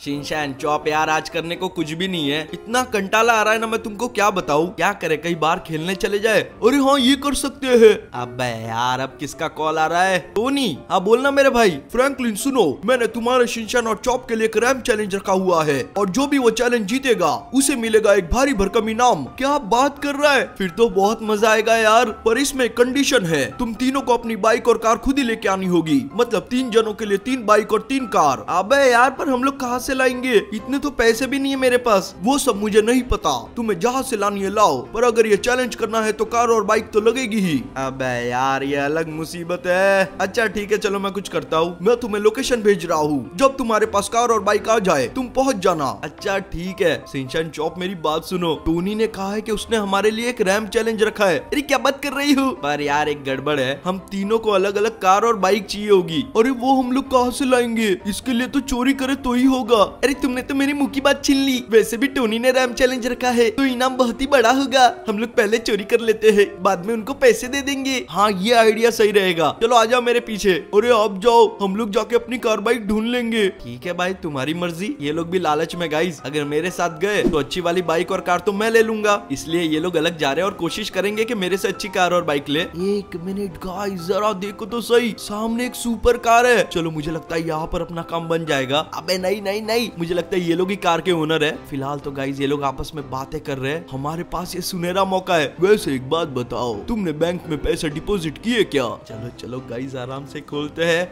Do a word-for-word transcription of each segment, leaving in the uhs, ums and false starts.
Shinchan chop यार आज करने को कुछ भी नहीं है। इतना कंटाला आ रहा है ना, मैं तुमको क्या बताऊं। क्या करे, कई बार खेलने चले जाए। अरे हाँ ये कर सकते हैं। अबे यार अब किसका कॉल आ रहा है? टोनी। हाँ बोलना मेरे भाई। फ्रैंकलिन सुनो, मैंने तुम्हारे शिनचैन और चॉप के लिए रैंप चैलेंज रखा हुआ है और जो भी वो चैलेंज जीतेगा उसे मिलेगा एक भारी भरकम इनाम। क्या बात कर रहा है, फिर तो बहुत मजा आएगा यार। पर इसमें कंडीशन है, तुम तीनों को अपनी बाइक और कार खुद ही लेके आनी होगी। मतलब तीन जनों के लिए तीन बाइक और तीन कार। अबे यार पर हम लोग कहाँ लाएंगे? इतने तो पैसे भी नहीं है मेरे पास। वो सब मुझे नहीं पता, तुम्हें जहाँ से लानी है लाओ। पर अगर ये चैलेंज करना है तो कार और बाइक तो लगेगी ही। अबे यार ये अलग मुसीबत है। अच्छा ठीक है चलो मैं कुछ करता हूँ, मैं तुम्हें लोकेशन भेज रहा हूँ। जब तुम्हारे पास कार और बाइक आ जाए तुम पहुँच जाना। अच्छा ठीक है। शिनचैन चॉप मेरी बात सुनो, टोनी ने कहा है कि उसने हमारे लिए एक रैंप चैलेंज रखा है। अरे क्या बात कर रही हो? पर यार एक गड़बड़ है, हम तीनों को अलग अलग कार और बाइक चाहिए होगी। अरे वो हम लोग कहाँ से लाएंगे? इसके लिए तो चोरी करे तो ही होगा। अरे तुमने तो मेरी मुँह की बात छीन ली। वैसे भी टोनी ने रैम चैलेंज रखा है तो इनाम बहुत ही बड़ा होगा। हम लोग पहले चोरी कर लेते हैं, बाद में उनको पैसे दे देंगे। हाँ ये आइडिया सही रहेगा, चलो आ जाओ मेरे पीछे। अरे आप जाओ, हम लोग जाके अपनी कार बाइक ढूंढ लेंगे। ठीक है भाई तुम्हारी मर्जी। ये लोग भी लालच में गाइस, अगर मेरे साथ गए तो अच्छी वाली बाइक और कार तो मैं ले लूंगा, इसलिए ये लोग अलग जा रहे हैं और कोशिश करेंगे की मेरे से अच्छी कार और बाइक ले। एक मिनट गाइस जरा देखो तो सही, सामने एक सुपर कार है। चलो मुझे लगता है यहाँ पर अपना काम बन जाएगा। अबे नहीं नहीं नहीं, मुझे लगता है ये लोग ही कार के ओनर है। फिलहाल तो गाइज ये लोग आपस में बातें कर रहे हैं, हमारे पास ये सुनहरा मौका है। वैसे एक बात बताओ, तुमने बैंक में पैसे डिपॉजिट किए क्या? चलो चलो गाइज आराम से खोलते हैं।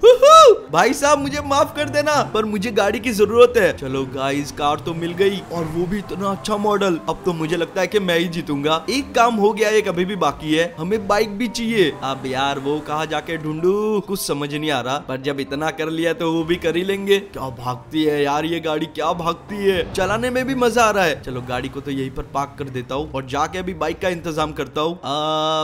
भाई साहब मुझे माफ कर देना पर मुझे गाड़ी की जरूरत है। चलो गाइज कार तो मिल गई और वो भी इतना अच्छा मॉडल। अब तो मुझे लगता है कि मैं ही जीतूंगा। एक काम हो गया, एक अभी भी बाकी है, हमें बाइक भी चाहिए। अब यार वो कहाँ जाके ढूंढू, कुछ समझ नहीं आ रहा। पर जब इतना कर लिया तो वो भी कर ही लेंगे। क्या भागती है यार ये गाड़ी, क्या भागती है, चलाने में भी मजा आ रहा है। चलो गाड़ी को तो यहीं पर पार्क कर देता हूँ और जाके अभी बाइक का इंतजाम करता हूँ।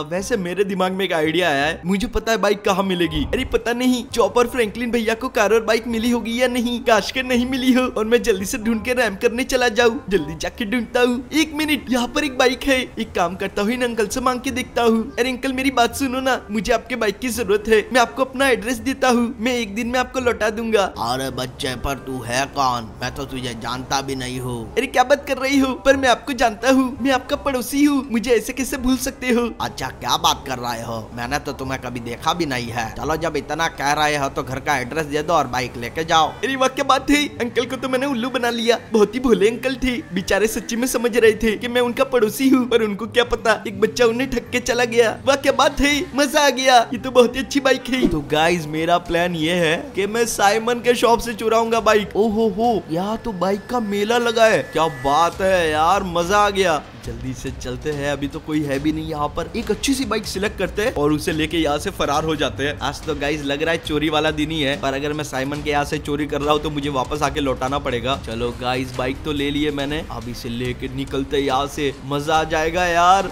वैसे मेरे दिमाग में एक आइडिया आया है, मुझे पता है बाइक कहाँ मिलेगी। अरे पता नहीं चॉपर फ्रैंकलिन भैया को कार और बाइक मिली होगी या नहीं, काश के नहीं मिली हो। और मैं जल्दी से ढूंढ के रैंप करने चला जाऊँ। जल्दी जाके ढूंढता हूँ। एक मिनट, यहाँ पर एक बाइक है, एक काम करता हूँ इन अंकल से मांग के देखता हूँ। अरे अंकल मेरी बात सुनो ना, मुझे आपके बाइक की जरूरत है, मैं आपको अपना एड्रेस देता हूँ, मैं एक दिन में आपको लौटा दूंगा। अरे बच्चे पर तू है कौन, मैं तो तुझे जानता भी नहीं हूँ। अरे क्या बात कर रही हो, पर मैं आपको जानता हूँ, मैं आपका पड़ोसी हूँ, मुझे ऐसे कैसे भूल सकते हो। अच्छा क्या बात कर रहे हो, मैंने तो तुम्हें कभी देखा भी नहीं है। चलो जब इतना कह रहे हो तो घर का एड्रेस दे दो और बाइक लेके जाओ। अरे वाह क्या बात है, अंकल को तो मैंने उल्लू बना लिया। बहुत ही भोले अंकल थे बेचारे, सच्ची में समझ रहे थे कि मैं उनका पड़ोसी हूँ, पर उनको क्या पता एक बच्चा उन्हें ठग के चला गया। वाह क्या बात है, मजा आ गया, ये तो बहुत ही अच्छी बाइक है। तो गाइज मेरा प्लान ये है कि मैं साइमन के शॉप से चुराऊंगा बाइक। ओहो हो, यहाँ तो बाइक का मेला लगा है। क्या बात है यार, मजा आ गया। जल्दी से चलते हैं, अभी तो कोई है भी नहीं यहाँ पर। एक अच्छी सी बाइक सिलेक्ट करते हैं और उसे लेके यहाँ से फरार हो जाते हैं। आज तो गाइज लग रहा है चोरी वाला दिन ही है, पर अगर मैं साइमन के यहाँ से चोरी कर रहा हूँ तो मुझे वापस आके लौटाना पड़ेगा। चलो गाइज बाइक तो ले लिए मैंने, अब इसे लेके निकलते यहाँ से, मजा आ जाएगा यार।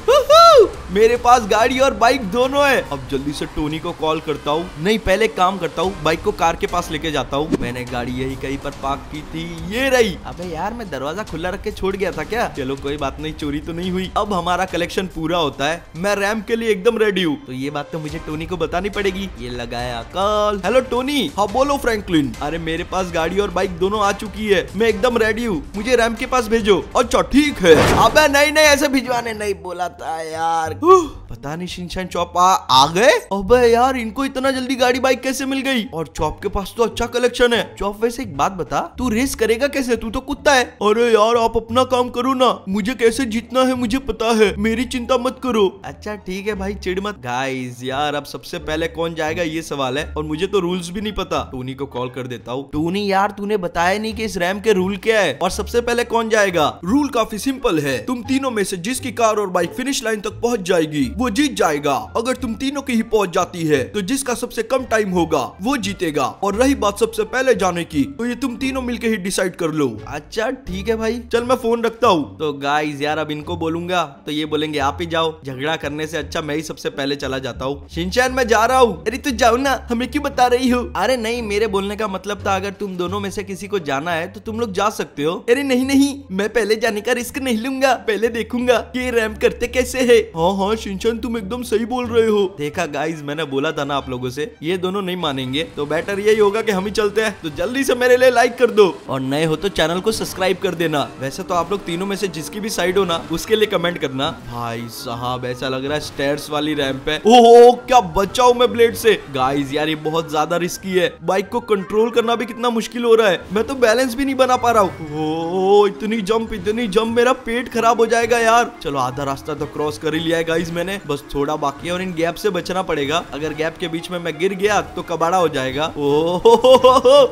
मेरे पास गाड़ी और बाइक दोनों है। अब जल्दी से टोनी को कॉल करता हूँ। नहीं पहले काम करता हूँ, बाइक को कार के पास लेके जाता हूँ। मैंने गाड़ी यही कहीं पर पार्क की थी, ये रही। अबे यार मैं दरवाजा खुला रख के छोड़ गया था क्या? चलो कोई बात नहीं, चोरी तो नहीं हुई। अब हमारा कलेक्शन पूरा होता है, मैं रैंप के लिए एकदम रेडी हूँ। तो ये बात तो मुझे टोनी को बतानी पड़ेगी। ये लगाया कॉल। Hello Tony. हाँ बोलो फ्रैंकलिन। अरे मेरे पास गाड़ी और बाइक दोनों आ चुकी है, मैं एकदम रेडी हूँ, मुझे रैंप के पास भेजो। अच्छा ठीक है। अबे नहीं नहीं ऐसे भिजवाने नहीं बोला था यार। पता नहीं शिनचैन चॉप आ, आ गए। अबे यार इनको इतना जल्दी गाड़ी बाइक कैसे मिल गई, और चॉप के पास तो अच्छा कलेक्शन है। चॉप वैसे एक बात बता, तू रेस करेगा कैसे, तू तो कुत्ता है। अरे यार आप अपना काम करो ना, मुझे कैसे जीतना है मुझे पता है, मेरी चिंता मत करो। अच्छा ठीक है भाई चिढ़ मत। गाइस यार अब सबसे पहले कौन जाएगा ये सवाल है, और मुझे तो रूल्स भी नहीं पता। टोनी को कॉल कर देता हूँ। टोनी यार तूने बताया नहीं की इस रैम के रूल क्या है और सबसे पहले कौन जाएगा। रूल काफी सिंपल है, तुम तीनों में से जिसकी कार और बाइक फिनिश लाइन तक पहुँच जाएगी वो जीत जाएगा। अगर तुम तीनों की ही पहुंच जाती है तो जिसका सबसे कम टाइम होगा वो जीतेगा। और रही बात सबसे पहले जाने की, तो ये तुम तीनों मिलके ही डिसाइड कर लो। अच्छा ठीक है भाई, चल मैं फोन रखता हूँ। तो गाइस यार अब इनको बोलूंगा तो ये बोलेंगे आप ही जाओ, झगड़ा करने से अच्छा मैं ही सबसे पहले चला जाता हूँ। शिनचैन मैं जा रहा हूँ। अरे तू जाओ ना, हमें क्यों बता रही हो। अरे नहीं मेरे बोलने का मतलब था अगर तुम दोनों में से किसी को जाना है तो तुम लोग जा सकते हो। अरे नहीं नहीं मैं पहले जाने का रिस्क नहीं लूंगा, पहले देखूंगा ये रैंप करते कैसे है। हाँ हाँ शिनचैन शिनचैन तुम एकदम सही बोल रहे हो। देखा गाइज, मैंने बोला था ना आप लोगों से ये दोनों नहीं मानेंगे, तो बेटर यही होगा कि हम ही चलते हैं। तो जल्दी से मेरे लिए लाइक कर दो और नए हो तो चैनल को सब्सक्राइब कर देना। वैसे तो आप लोग तीनों में से जिसकी भी साइड हो ना उसके लिए कमेंट करना। भाई साहब ऐसा लग रहा है स्टेयर्स वाली रैंप है। ओहो क्या बचाऊ मैं ब्लेड से। गाइज यार ये बहुत ज्यादा रिस्की है, बाइक को कंट्रोल करना भी कितना मुश्किल हो रहा है, मैं तो बैलेंस भी नहीं बना पा रहा हूँ। इतनी जंप इतनी जंप मेरा पेट खराब हो जाएगा यार। चलो आधा रास्ता तो क्रॉस कर ही लिया है गाइज मैंने, बस थोड़ा बाकी है और इन गैप से बचना पड़ेगा। अगर गैप के बीच में मैं गिर गया तो कबाड़ा हो जाएगा। ओहो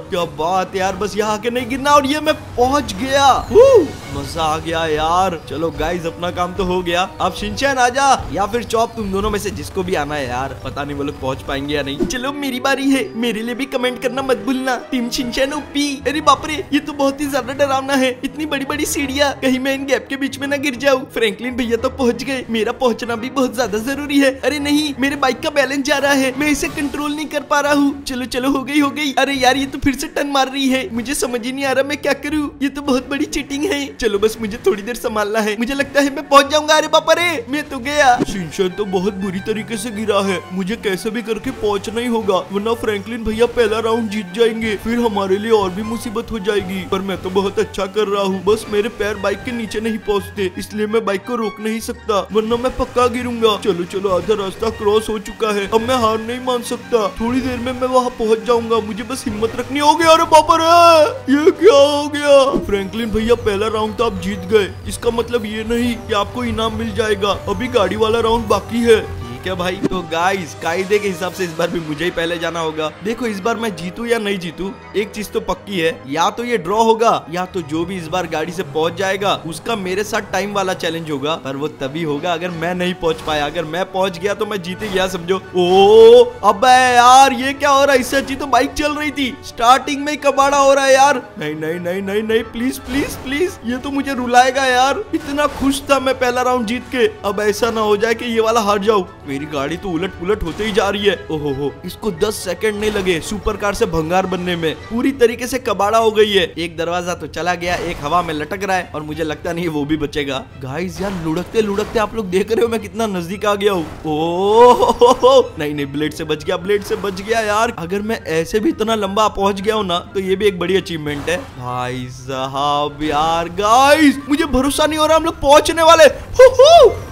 क्या बात यार, बस यहाँ के नहीं गिरना और ये मैं पहुंच गया। मजा आ गया यार। चलो गाइज अपना काम तो हो गया, अब शिनचैन आजा या फिर चॉप, तुम दोनों में से जिसको भी आना है यार। पता नहीं वो लोग पहुँच पाएंगे या नहीं। चलो मेरी बारी है, मेरे लिए भी कमेंट करना मत भूलना। Team Shinchan OP. अरे बापरे ये तो बहुत ही ज्यादा डरावना है, इतनी बड़ी बड़ी सीढ़ियाँ, कहीं मैं इन गैप के बीच में न गिर जाऊँ। फ्रैंकलिन भैया तो पहुँच गए, मेरा पहुँचना भी बहुत ज्यादा जरूरी है। अरे नहीं मेरे बाइक का बैलेंस जा रहा है, मैं इसे कंट्रोल नहीं कर पा रहा हूँ। चलो चलो हो गई हो गई। अरे यार ये तो फिर से टर्न मार रही है, मुझे समझ ही नहीं आ रहा मैं क्या करूँ। ये तो बहुत बड़ी चीटिंग है। चलो बस मुझे थोड़ी देर संभालना है, मुझे लगता है मैं पहुँच जाऊंगा। अरे बाप रे मैं तो गया। शिनचैन तो बहुत बुरी तरीके से गिरा है, मुझे कैसे भी करके पहुँचना ही होगा वरना फ्रैंकलिन भैया पहला राउंड जीत जाएंगे, फिर हमारे लिए और भी मुसीबत हो जाएगी। पर मैं तो बहुत अच्छा कर रहा हूँ, बस मेरे पैर बाइक के नीचे नहीं पहुँचते इसलिए मैं बाइक को रोक नहीं सकता वरना मैं पक्का गिरूंगा। चलो चलो आधा रास्ता क्रॉस हो चुका है, अब मैं हार नहीं मान सकता, थोड़ी देर में मैं वहाँ पहुँच जाऊंगा, मुझे बस हिम्मत रखनी होगी। अरे बाप रे ये क्या हो गया। फ्रैंकलिन भैया पहला राउंड तो आप जीत गए, इसका मतलब ये नहीं कि आपको इनाम मिल जाएगा, अभी गाड़ी वाला राउंड बाकी है क्या भाई। तो गाइस कायदे के हिसाब से इस बार भी मुझे ही पहले जाना होगा। देखो इस बार मैं जीतू या नहीं जीतू एक चीज तो पक्की है, या तो ये ड्रॉ होगा या तो जो भी इस बार गाड़ी से पहुंच जाएगा उसका मेरे साथ टाइम वाला चैलेंज होगा। पर वो तभी होगा अगर मैं नहीं पहुंच पाया, अगर मैं पहुंच गया तो मैं जीत गया समझो। ओ अबे यार ये क्या हो रहा है, इससे अच्छी तो बाइक चल रही थी, स्टार्टिंग में कबाड़ा हो रहा है यार। नहीं नहीं नहीं नहीं नहीं प्लीज प्लीज प्लीज ये तो मुझे रुलाएगा यार। इतना खुश था मैं पहला राउंड जीत के, अब ऐसा ना हो जाए की ये वाला हार जाऊ। मेरी गाड़ी तो उलट पुलट होते ही जा रही है। ओहो हो इसको दस सेकंड नहीं लगे सुपर कार से भंगार बनने में, पूरी तरीके से कबाड़ा हो गई है। एक दरवाजा तो चला गया, एक हवा में लटक रहा है और मुझे लगता नहीं वो भी बचेगा। गाइस यार लुढ़कते लुढ़कते आप लोग देख रहे हो मैं कितना नजदीक आ गया हूँ। ओह नहीं नहीं ब्लेड से बच गया, ब्लेड से बच गया यार। अगर मैं ऐसे भी इतना लंबा पहुँच गया हूँ ना तो ये भी एक बड़ी अचीवमेंट है भाई साहब। यार गाइस मुझे भरोसा नहीं हो रहा हम लोग पहुँचने वाले।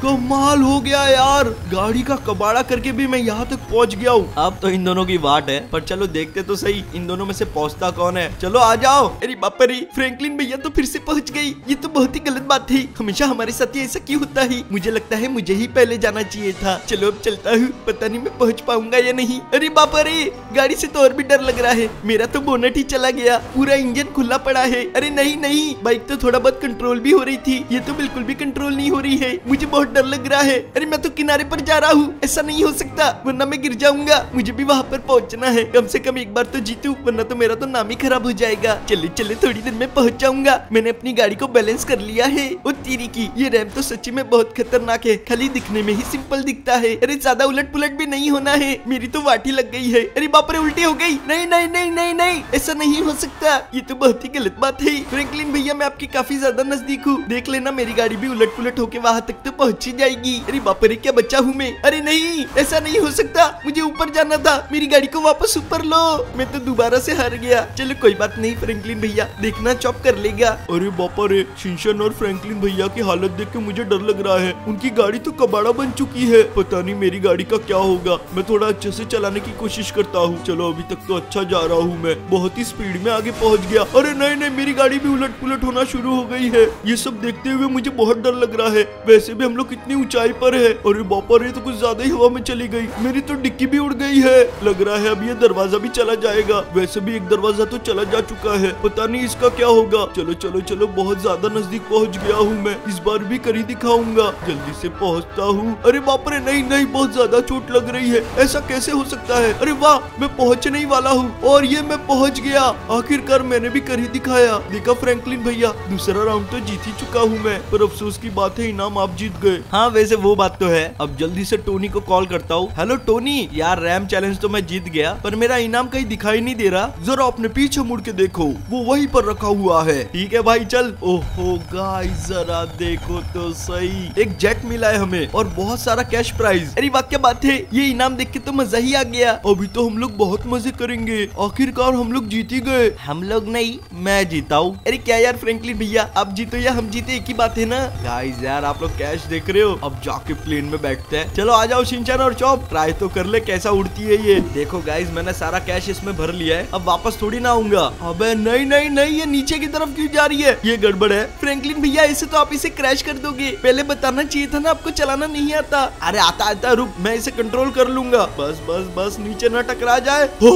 कमाल हो गया यार, गाड़ी का कबाड़ा करके भी मैं यहाँ तक पहुँच गया हूँ। अब तो इन दोनों की वाट है, पर चलो देखते तो सही इन दोनों में से पहुँचता कौन है। चलो आ जाओ। अरे बाप रे फ्रैंकलिन भैया तो फिर से पहुँच गई, ये तो बहुत ही गलत बात थी, हमेशा हमारे साथ ऐसा क्यों होता है। मुझे लगता है मुझे ही पहले जाना चाहिए था। चलो अब चलता हूँ, पता नहीं मैं पहुँच पाऊंगा या नहीं। अरे बाप रे गाड़ी से तो और भी डर लग रहा है, मेरा तो बोनट ही चला गया, पूरा इंजन खुला पड़ा है। अरे नहीं नहीं बाइक तो थोड़ा बहुत कंट्रोल भी हो रही थी, ये तो बिल्कुल भी कंट्रोल नहीं हो रही है, मुझे बहुत डर लग रहा है। अरे मैं तो किनारे पर जा रहा हूँ, ऐसा नहीं हो सकता वरना मैं गिर जाऊंगा, मुझे भी वहाँ पर पहुँचना है। कम से कम एक बार तो जीतू वरना तो मेरा तो नाम ही खराब हो जाएगा। चले चले थोड़ी देर में पहुँच जाऊंगा, मैंने अपनी गाड़ी को बैलेंस कर लिया है। ओ तेरी की ये रैंप तो सच्ची में बहुत खतरनाक है, खाली दिखने में ही सिंपल दिखता है। अरे ज्यादा उलट पुलट भी नहीं होना है, मेरी तो वाटी लग गई है। अरे बाप रे उल्टी हो गई। नहीं नहीं नहीं नहीं नहीं ऐसा नहीं हो सकता, ये तो बहुत ही गलत बात है। फ्रैंकलिन भैया मैं आपकी काफी ज्यादा नजदीक हूँ, देख लेना मेरी गाड़ी भी उलट पुलट होके वहाँ तक तो पहुँची जाएगी। अरे बाप रे क्या बच्चा हूँ मैं। अरे नहीं ऐसा नहीं हो सकता, मुझे ऊपर जाना था, मेरी गाड़ी को वापस ऊपर लो। मैं तो दोबारा से हार गया। चलो कोई बात नहीं फ्रैंकलिन भैया, देखना चॉप कर लेगा। अरे बापा रे शिनचैन और फ्रैंकलिन भैया की हालत देख के मुझे डर लग रहा है, उनकी गाड़ी तो कबाड़ा बन चुकी है, पता नहीं मेरी गाड़ी का क्या होगा। मैं थोड़ा अच्छे से चलाने की कोशिश करता हूँ। चलो अभी तक तो अच्छा जा रहा हूँ, मैं बहुत ही स्पीड में आगे पहुँच गया। अरे नहीं नहीं मेरी गाड़ी भी उलट पुलट होना शुरू हो गई है। ये सब देखते हुए मुझे बहुत डर लग रहा है, वैसे भी हम लोग कितनी ऊंचाई पर है। अरे बापा रे तो कुछ ज्यादा ही हवा में चली गई, मेरी तो डिक्की भी उड़ गई है। लग रहा है अब ये दरवाजा भी चला जाएगा, वैसे भी एक दरवाजा तो चला जा चुका है, पता नहीं इसका क्या होगा। चलो चलो चलो बहुत ज्यादा नजदीक पहुंच गया हूँ मैं, इस बार भी कर ही दिखाऊंगा। जल्दी से पहुंचता हूँ। अरे बाप रे नहीं नहीं बहुत ज्यादा चोट लग रही है, ऐसा कैसे हो सकता है। अरे वाह मैं पहुँचने ही वाला हूँ और ये मैं पहुँच गया। आखिरकार मैंने भी कर ही दिखाया। देखा फ्रैंकलिन भैया दूसरा राउंड तो जीत ही चुका हूँ मैं, पर अफसोस की बात है इनाम आप जीत गए। हाँ वैसे वो बात तो है। अब जल्दी से टोनी को कॉल करता हूँ। हेलो टोनी, यार रैम चैलेंज तो मैं जीत गया पर मेरा इनाम कहीं दिखाई नहीं दे रहा, जरा अपने पीछे मुड़ के देखो, वो वहीं पर रखा हुआ है। ठीक है भाई चल। ओहो गाइस जरा देखो तो सही, एक जेट मिला है हमें और बहुत सारा कैश प्राइज। अरे वाह क्या बात है, ये इनाम देख के तो मजा ही आ गया। अभी तो हम लोग बहुत मजे करेंगे, आखिरकार हम लोग जीत ही गए। हम लोग नहीं, मैं जीता हूँ। अरे क्या यार फ्रैंकलिन भैया, आप जीतो या हम जीते एक ही बात है ना। गाइस यार आप लोग कैश देख रहे हो, अब जाके प्लेन में बैठते हैं। चलो आ जाओ शिनचैन और चॉप, ट्राई तो कर ले कैसा उड़ती है ये। देखो गाइस मैंने सारा कैश इसमें भर लिया है, अब वापस थोड़ी ना आऊंगा। अबे नहीं नहीं नहीं, ये नीचे की तरफ क्यों जा रही है, ये गड़बड़ है। फ्रैंकलिन भैया ऐसे तो आप इसे क्रैश कर दोगे, पहले बताना चाहिए था ना आपको चलाना नहीं आता। अरे आता आता, रुक मैं इसे कंट्रोल कर लूंगा। बस बस बस नीचे न टकरा जाए। हो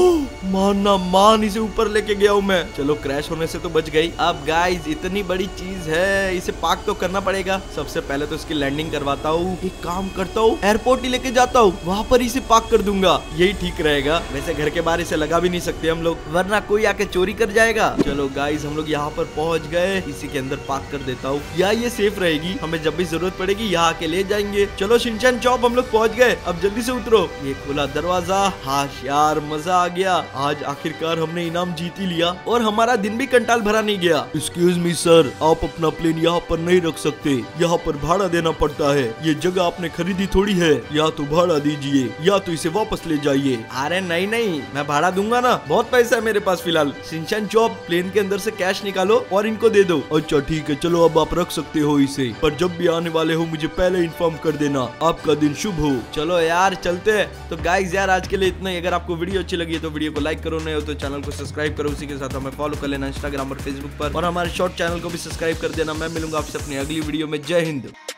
मान ना मान, इसे ऊपर लेके गया हूँ मैं। चलो क्रैश होने से तो बच गई। अब गाइस इतनी बड़ी चीज है, इसे पार्क तो करना पड़ेगा। सबसे पहले तो इसकी लैंडिंग करवाता हूँ। एक काम करता हूँ, एयरपोर्ट ही लेके जाता हूँ, वहाँ पर इसे पार्क कर दूंगा, यही ठीक रहेगा। वैसे घर के बाहर इसे लगा भी नहीं सकते हम लोग, वरना कोई आके चोरी कर जाएगा। चलो गाइस हम लोग यहाँ पर पहुँच गए, इसी के अंदर पार्क कर देता हूँ, या ये सेफ रहेगी, हमें जब भी जरूरत पड़ेगी यहाँ आके ले जाएंगे। चलो शिनचैन चॉप हम लोग पहुँच गए, अब जल्दी से उतरो। ये खुला दरवाजा। हाँ यार मजा आ गया, आज आखिरकार हमने इनाम जीत ही लिया और हमारा दिन भी कंटाल भरा नहीं गया। एक्सक्यूज मी सर, आप अपना प्लेन यहाँ पर नहीं रख सकते, यहाँ पर भाड़ा देना पड़ता है, ये जगह आपने खरीदी थोड़ी है, या तो भाड़ा दीजिए या तो इसे वापस ले जाइए। अरे नहीं नहीं मैं भाड़ा दूंगा ना, बहुत पैसा है मेरे पास फिलहाल। शिनचैन चॉप प्लेन के अंदर से कैश निकालो और इनको दे दो। अच्छा ठीक है चलो अब आप रख सकते हो इसे, पर जब भी आने वाले हो मुझे पहले इन्फॉर्म कर देना। आपका दिन शुभ हो। चलो यार चलते है। तो गाइस यार आज के लिए इतना ही। अगर आपको वीडियो अच्छी लगी तो वीडियो को लाइक करो, नहीं हो तो चैनल को सब्सक्राइब करो, उसी के साथ हमें फॉलो कर लेना इंस्टाग्राम और फेसबुक पर, और हमारे शॉर्ट चैनल को भी सब्सक्राइब कर देना। मैं मिलूंगा आपसे अपनी अगली वीडियो में। जय हिंद।